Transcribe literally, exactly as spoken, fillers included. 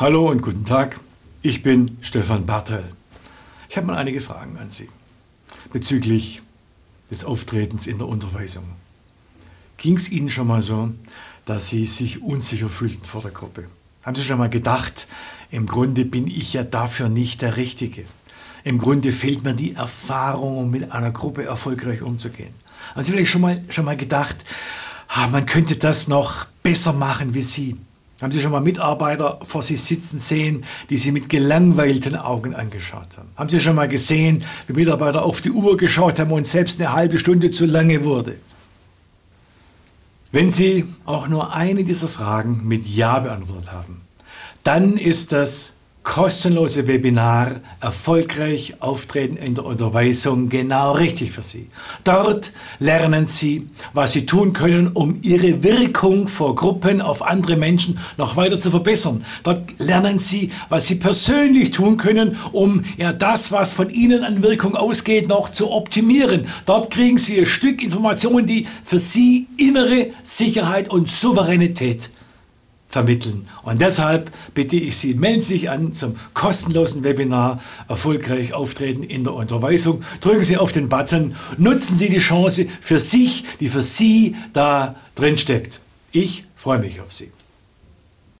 Hallo und guten Tag, ich bin Stefan Bartel. Ich habe mal einige Fragen an Sie bezüglich des Auftretens in der Unterweisung. Ging es Ihnen schon mal so, dass Sie sich unsicher fühlten vor der Gruppe? Haben Sie schon mal gedacht, im Grunde bin ich ja dafür nicht der Richtige? Im Grunde fehlt mir die Erfahrung, um mit einer Gruppe erfolgreich umzugehen. Haben Sie vielleicht schon mal, schon mal gedacht, ah, man könnte das noch besser machen wie Sie? Haben Sie schon mal Mitarbeiter vor sich sitzen sehen, die Sie mit gelangweilten Augen angeschaut haben? Haben Sie schon mal gesehen, wie Mitarbeiter auf die Uhr geschaut haben und selbst eine halbe Stunde zu lange wurde? Wenn Sie auch nur eine dieser Fragen mit Ja beantwortet haben, dann ist das kostenlose Webinar Erfolgreich Auftreten in der Unterweisung genau richtig für Sie. Dort lernen Sie, was Sie tun können, um Ihre Wirkung vor Gruppen auf andere Menschen noch weiter zu verbessern. Dort lernen Sie, was Sie persönlich tun können, um ja, das, was von Ihnen an Wirkung ausgeht, noch zu optimieren. Dort kriegen Sie ein Stück Informationen, die für Sie innere Sicherheit und Souveränität vermitteln. Und deshalb bitte ich Sie, melden Sie sich an zum kostenlosen Webinar Erfolgreich Auftreten in der Unterweisung. Drücken Sie auf den Button, nutzen Sie die Chance für sich, die für Sie da drin steckt. Ich freue mich auf Sie.